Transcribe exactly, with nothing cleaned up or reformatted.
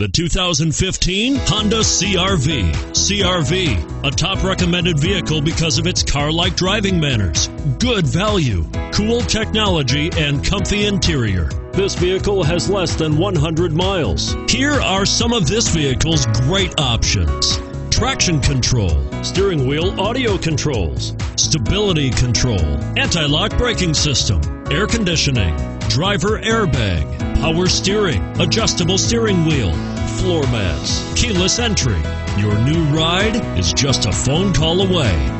The two thousand fifteen Honda C R V. C R V, a top recommended vehicle because of its car-like driving manners, good value, cool technology, and comfy interior. This vehicle has less than one hundred miles. Here are some of this vehicle's great options: traction control, steering wheel audio controls, stability control, anti-lock braking system, air conditioning, driver airbag, power steering, adjustable steering wheel, floor mats, keyless entry. Your new ride is just a phone call away.